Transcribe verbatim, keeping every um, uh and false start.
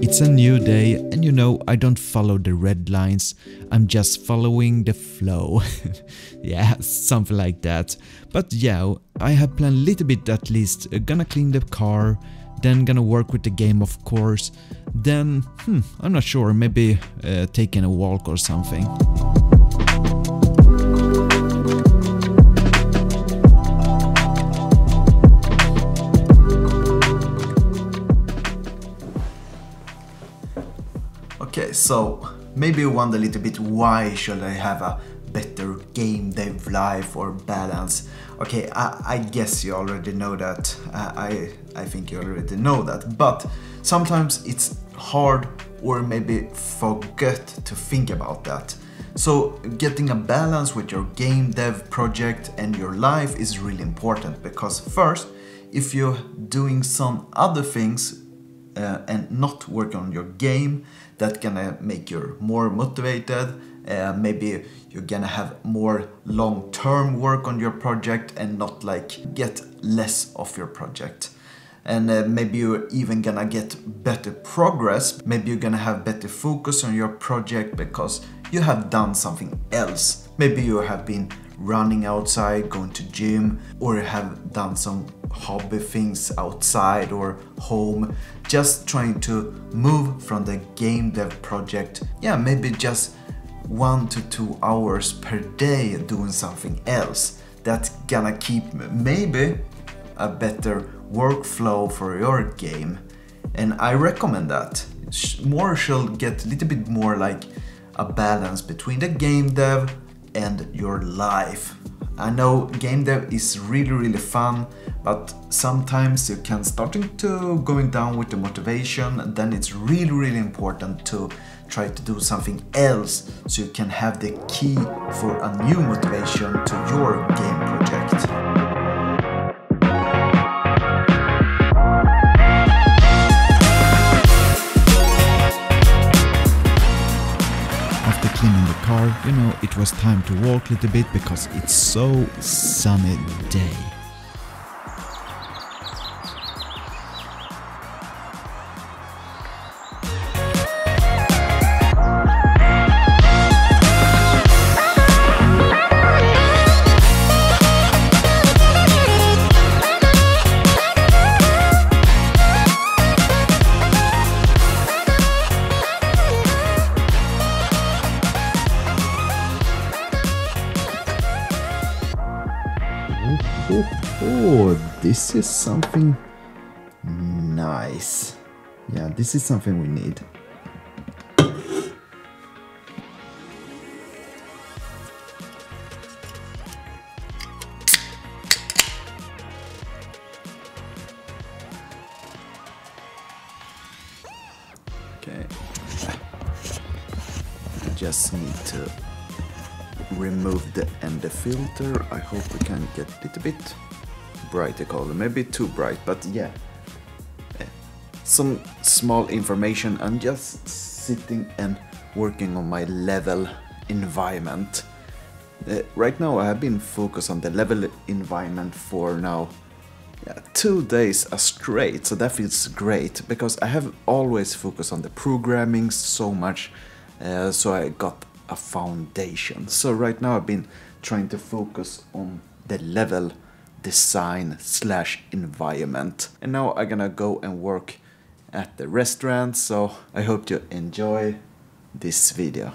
It's a new day, and you know, I don't follow the red lines, I'm just following the flow. Yeah, something like that. But yeah, I have planned a little bit at least, uh, gonna clean the car, then gonna work with the game of course, then, hmm, I'm not sure, maybe uh, taking a walk or something. Okay, so maybe you wonder a little bit why should I have a better game day life or balance. Okay, I, I guess you already know that, uh, I, I think you already know that, but sometimes it's hard or maybe forget to think about that. So getting a balance with your game dev project and your life is really important, because first, if you're doing some other things Uh, and not work on your game, that gonna make you more motivated, uh, maybe you're gonna have more long-term work on your project and not like get less of your project. And uh, maybe you're even gonna get better progress, maybe you're gonna have better focus on your project because you have done something else. Maybe you have been running outside, going to gym, or have done some hobby things outside or home, just trying to move from the game dev project. Yeah, maybe just one to two hours per day doing something else. That's gonna keep maybe a better workflow for your game. And I recommend that. More should get a little bit more like a balance between the game dev and your life. I know game dev is really really fun, but sometimes you can starting to going down with the motivation, and then it's really really important to try to do something else so you can have the key for a new motivation to your game project. Cleaning the car, you know, it was time to walk a little bit because it's so sunny day. Oh, this is something nice. Yeah, this is something we need. Okay. I just need to remove the ender filter. I hope we can get a little bit brighter color, maybe too bright, but yeah. Some small information. I'm just sitting and working on my level environment. Uh, right now I have been focused on the level environment for now yeah, two days straight, so that feels great because I have always focused on the programming so much, uh, so I got a foundation. So right now I've been trying to focus on the level design slash environment, and now I'm gonna go and work at the restaurant. So I hope you enjoy this video.